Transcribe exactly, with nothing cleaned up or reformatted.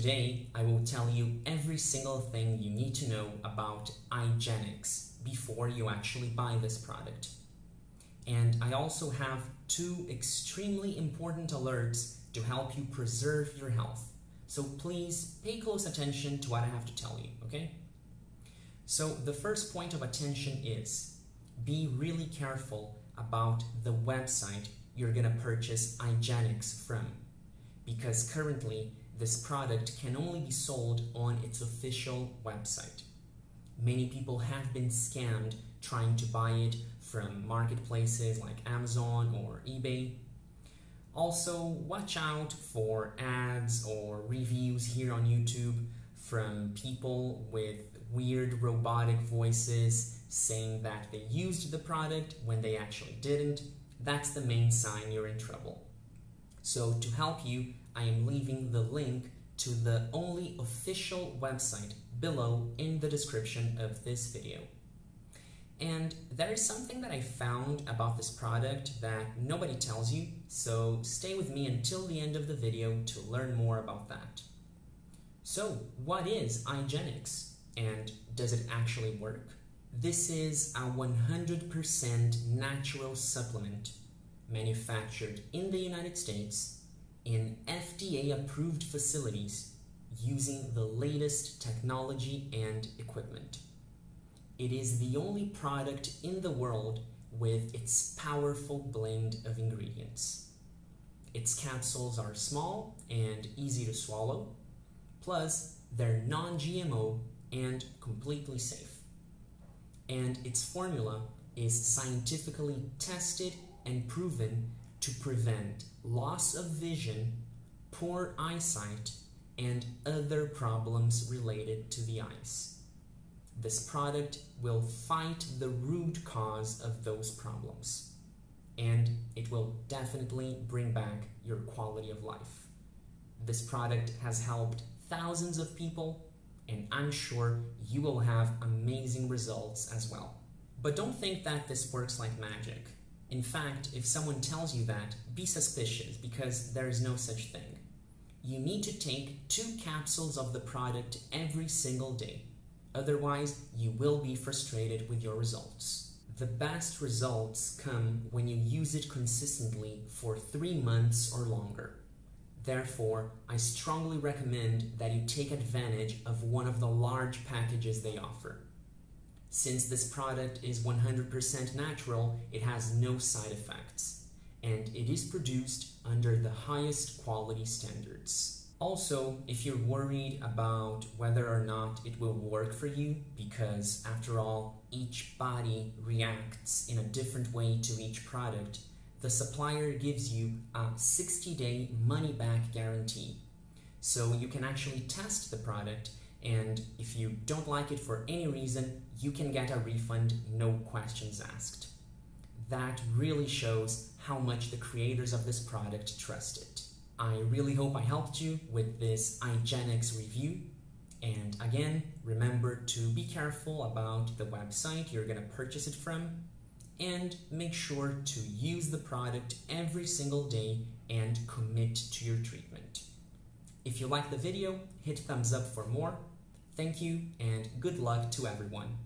Today, I will tell you every single thing you need to know about iGenics before you actually buy this product. And I also have two extremely important alerts to help you preserve your health. So please pay close attention to what I have to tell you, okay? So the first point of attention is, be really careful about the website you're gonna purchase iGenics from, because currently this product can only be sold on its official website. Many people have been scammed trying to buy it from marketplaces like Amazon or eBay. Also, watch out for ads or reviews here on YouTube from people with weird robotic voices saying that they used the product when they actually didn't. That's the main sign you're in trouble. So to help you, I am leaving the link to the only official website below in the description of this video. And there is something that I found about this product that nobody tells you, so stay with me until the end of the video to learn more about that. So, what is iGenics, and does it actually work? This is a one hundred percent natural supplement manufactured in the United States in F D A-approved facilities using the latest technology and equipment. It is the only product in the world with its powerful blend of ingredients. Its capsules are small and easy to swallow, plus they're non G M O and completely safe. And its formula is scientifically tested and proven to prevent loss of vision, poor eyesight, and other problems related to the eyes. This product will fight the root cause of those problems, and it will definitely bring back your quality of life. This product has helped thousands of people, and I'm sure you will have amazing results as well. But don't think that this works like magic. In fact, if someone tells you that, be suspicious, because there is no such thing. You need to take two capsules of the product every single day. Otherwise, you will be frustrated with your results. The best results come when you use it consistently for three months or longer. Therefore, I strongly recommend that you take advantage of one of the large packages they offer. Since this product is one hundred percent natural, it has no side effects, and it is produced under the highest quality standards. Also, if you're worried about whether or not it will work for you, because after all, each body reacts in a different way to each product, the supplier gives you a sixty day money-back guarantee. So you can actually test the product, and if you don't like it for any reason, you can get a refund, no questions asked. That really shows how much the creators of this product trust it. I really hope I helped you with this iGenics review. And again, remember to be careful about the website you're going to purchase it from, and make sure to use the product every single day and commit to your treatment. If you like the video, hit thumbs up for more. Thank you and good luck to everyone.